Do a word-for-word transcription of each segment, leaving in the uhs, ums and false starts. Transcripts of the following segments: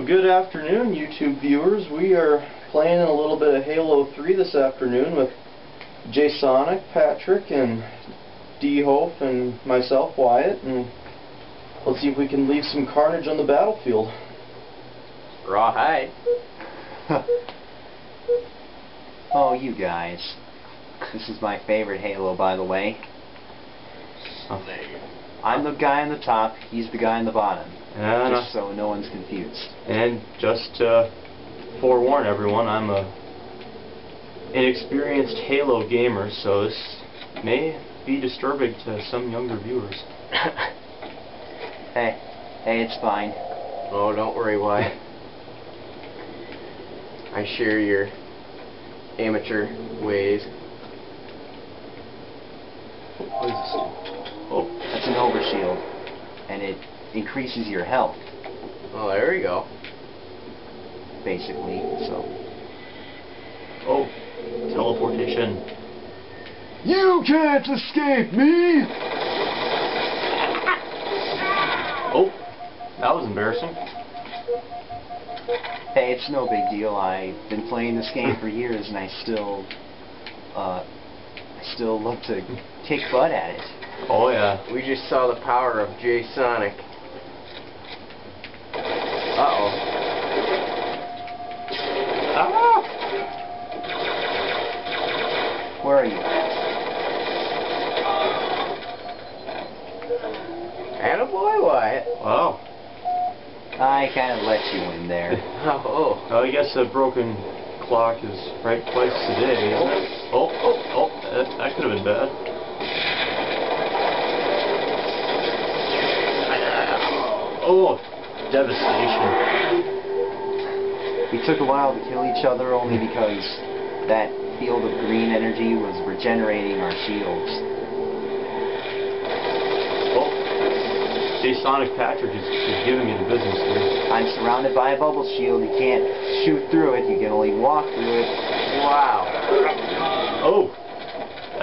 So, good afternoon, YouTube viewers. We are playing a little bit of Halo three this afternoon with Jasonic, Patrick, and D-Hope, and myself, Wyatt, and let's see if we can leave some carnage on the battlefield. Rawhide. Oh, you guys. This is my favorite Halo, by the way. I'm the guy on the top, he's the guy on the bottom. And just so no one's confused. And just to forewarn everyone, I'm a inexperienced Halo gamer, so this may be disturbing to some younger viewers. Hey, hey, it's fine. Oh, don't worry, Wyatt. I share your amateur ways. What is this? Oh, that's an overshield, and it increases your health. Oh, there we go. Basically, so. Oh, teleportation. You can't escape me! Oh. That was embarrassing. Hey, it's no big deal. I've been playing this game for years, and I still, uh, I still love to kick butt at it. Oh yeah. We just saw the power of Jasonic. Uh oh. Ah! Where are you? Attaboy, Wyatt. Wow. I kind of let you in there. Oh, oh. I guess a broken clock is right twice today. Oh, oh, oh, that, that could have been bad. Oh, devastation. We took a while to kill each other only because that field of green energy was regenerating our shields. Jasonic Patrick is, is giving me the business here. I'm surrounded by a bubble shield. You can't shoot through it. You can only walk through it. Wow. Oh.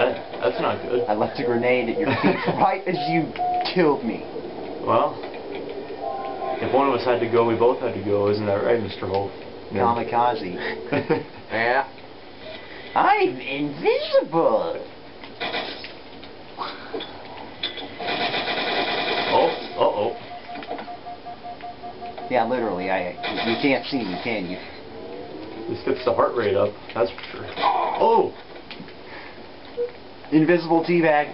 That, that's not good. I left a grenade at your feet right as you killed me. Well, if one of us had to go, we both had to go. Isn't that right, Mister Holt? Yeah. Kamikaze. Yeah. I'm invisible. Yeah, literally, I, you can't see me, can you? This gets the heart rate up, that's for sure. Oh! Invisible teabag.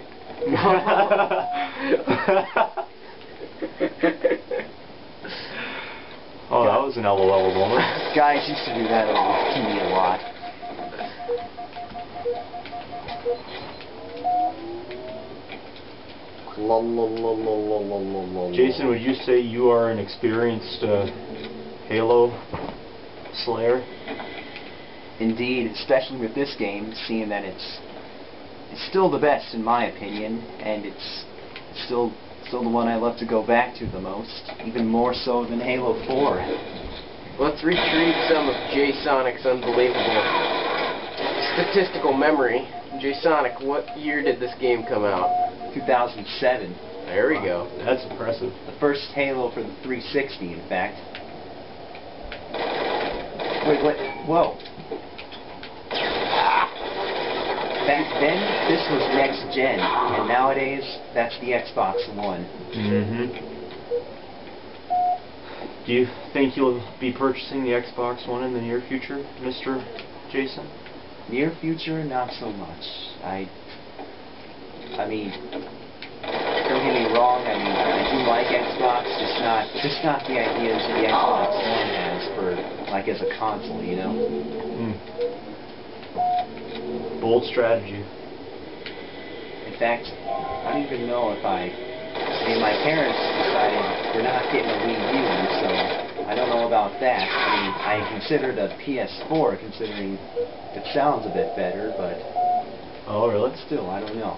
Oh, that was an L O L moment. Guys used to do that to me a lot. Jason, would you say you are an experienced uh, Halo slayer? Indeed, especially with this game, seeing that it's it's still the best in my opinion, and it's still still the one I love to go back to the most, even more so than Halo four. Let's retrieve some of Jasonic's unbelievable statistical memory. Jasonic, what year did this game come out? two thousand seven. There we go. That's impressive. The first Halo for the three sixty, in fact. Wait, wait, whoa. Back then, this was next gen, and nowadays, that's the Xbox one. Mm-hmm. Do you think you'll be purchasing the Xbox one in the near future, Mister Jason? Near future, not so much. I... I mean, don't get me wrong, I mean, I do like Xbox, just not, just not the ideas that the Xbox one has for, like, as a console, you know? Mm. Bold strategy. In fact, I don't even know if I, I mean, my parents decided we're not getting a Wii U, so I don't know about that. I mean, I considered a P S four, considering it sounds a bit better, but... Oh, really? Still, I don't know.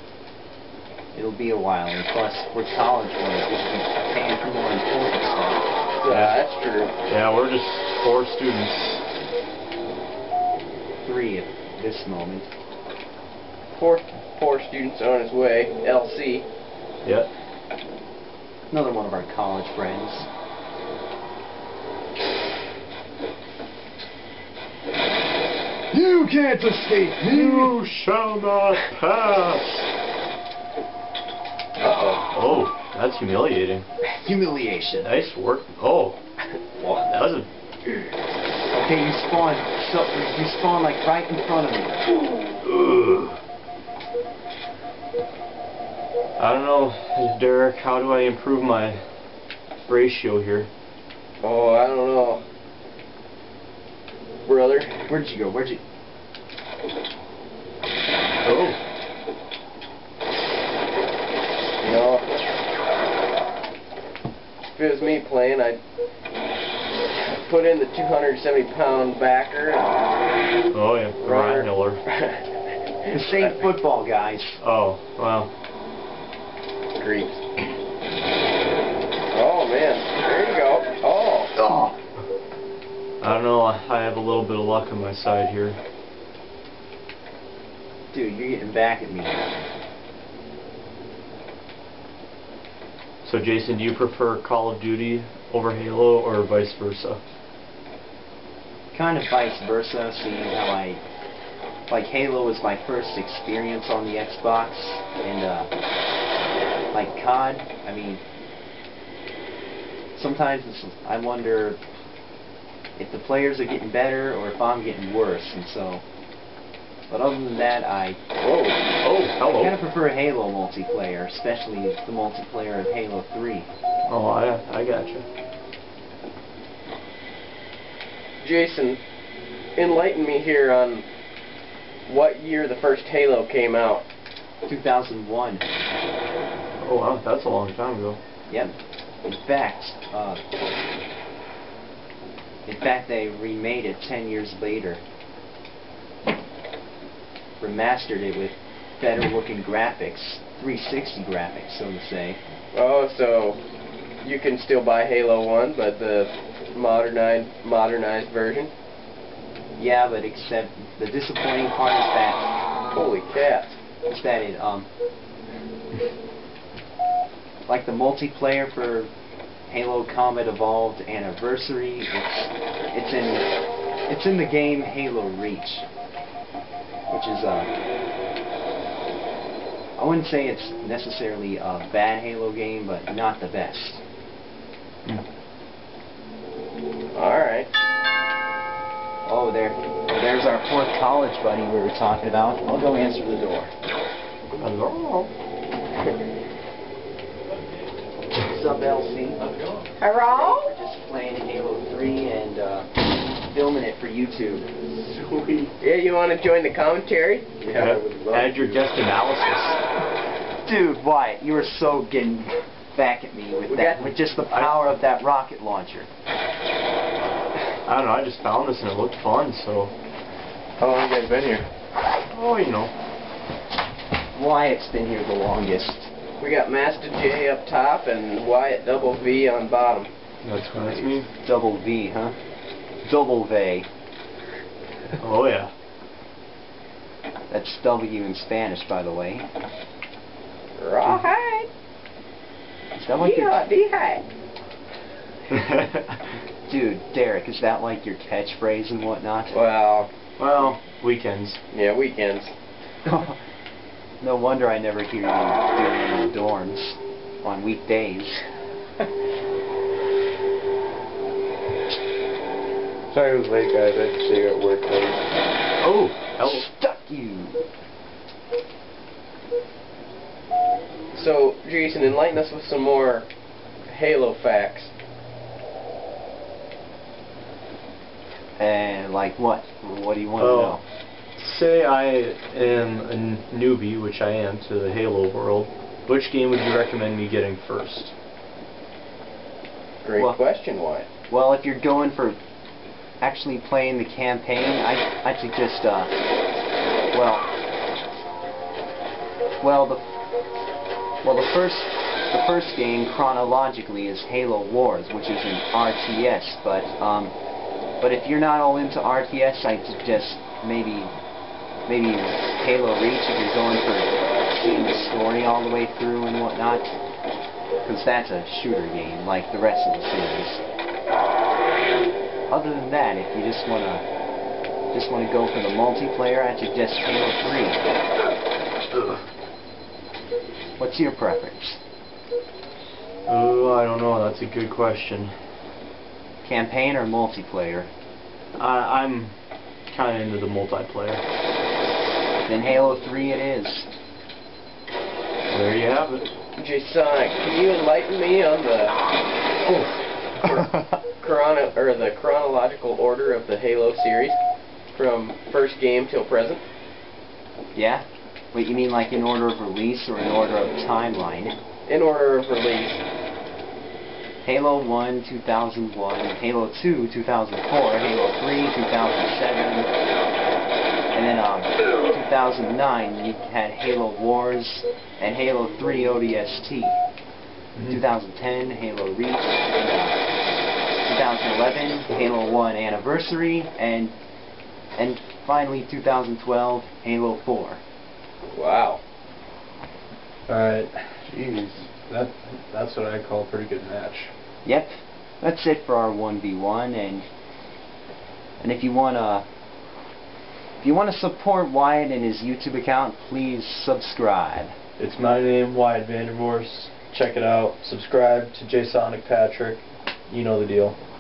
It'll be a while, and plus, we're college boys, we should be paying for more important stuff. Yeah, yeah, that's true. Yeah, we're just four students. Three at this moment. Four, four students on his way, L C. Yep. Another one of our college friends. You can't escape me! You shall not pass! Uh-oh. Oh, that's humiliating. Humiliation. Nice work. Oh. Wow, that was a... Okay, you spawn. So, you spawn like right in front of me. Ugh. I don't know, Derek, how do I improve my ratio here? Oh, I don't know. Brother, where did you go? Where'd you... Oh. You know, if it was me playing, I'd put in the two hundred seventy pound backer. Oh, yeah, Ryan Hiller. The same football guys. Oh, wow. Greeks. Oh, man. There you go. Oh. Oh. I don't know, I have a little bit of luck on my side here. Dude, you're getting back at me. So Jason, do you prefer Call of Duty over Halo or vice versa? Kind of vice versa, seeing how I... Like, Halo was my first experience on the Xbox, and uh... like C O D, I mean... Sometimes it's, I wonder... if the players are getting better or if I'm getting worse, and so... But other than that, I... Whoa! Oh, hello! I kind of prefer Halo multiplayer, especially the multiplayer of Halo three. Oh, I, I gotcha. Jason, enlighten me here on what year the first Halo came out. two thousand one. Oh, wow, that's a long time ago. Yep. In fact, uh... In fact, they remade it ten years later. Remastered it with better-looking graphics, three sixty graphics, so to say. Oh, so you can still buy Halo one, but the modernized modernized version. Yeah, but except the disappointing part is that. Holy cat! Is that it? Um, like the multiplayer for Halo Combat Evolved Anniversary. It's, it's in it's in the game Halo Reach, which is uh I wouldn't say it's necessarily a bad Halo game, but not the best. Mm. All right. Oh, there, there's our fourth college buddy we were talking about. I'll go answer the door. Hello. What's up, L C? Hello? We're just playing Halo three and uh, filming it for YouTube. Sweet. Yeah, you want to join the commentary? Yeah, yeah. I would love add your guest analysis. Dude, Wyatt, you were so getting back at me with we that, with just the power I, of that rocket launcher. I don't know, I just found this and it looked fun, so... How long have you guys been here? Oh, you know. Wyatt's been here the longest. We got Master J up top and Wyatt Double V on bottom. That's what I mean. Double V, huh? Double V. Oh, yeah. That's W in Spanish, by the way. Rawhide! Is that like yeah, your... Dude, Derek, is that like your catchphrase and whatnot? Well... Well, weekends. Yeah, weekends. No wonder I never hear you doing the dorms on weekdays. Sorry I was late, guys. I had to stay at work late. Oh, help. Stuck you. So, Jason, enlighten us with some more Halo facts. And like what? What do you want oh. to know? Say I am a newbie, which I am, to the Halo world, which game would you recommend me getting first? Great well, question, Wyatt. Well, if you're going for actually playing the campaign, I, I'd suggest, uh, well, well, the, well, the first, the first game, chronologically, is Halo Wars, which is an R T S, but, um, but if you're not all into R T S, I'd suggest maybe... Maybe Halo Reach if you're going for seeing the story all the way through and whatnot. Because that's a shooter game, like the rest of the series. Other than that, if you just want to Just want to go for the multiplayer, I suggest Halo three. What's your preference? Oh, I don't know. That's a good question. Campaign or multiplayer? Uh, I'm kind of into the multiplayer. Then Halo three it is. There you have it. Jasonic, can you enlighten me on the oh, chrono or the chronological order of the Halo series from first game till present? Yeah. What you mean, like in order of release or in order of timeline? In order of release. Halo one, two thousand one, Halo two, two thousand four, Halo three, two thousand seven, and then um, two thousand nine you had Halo Wars, and Halo three O D S T, mm-hmm. two thousand ten Halo Reach, two thousand eleven Halo one Anniversary, and and finally two thousand twelve Halo four. Wow. Alright, jeez. That, that's what I call a pretty good match. Yep. That's it for our one v one, and and if you wanna if you wanna support Wyatt and his YouTube account, please subscribe. It's my name, Wyatt Vandervorce. Check it out. Subscribe to Jasonic Patrick. You know the deal.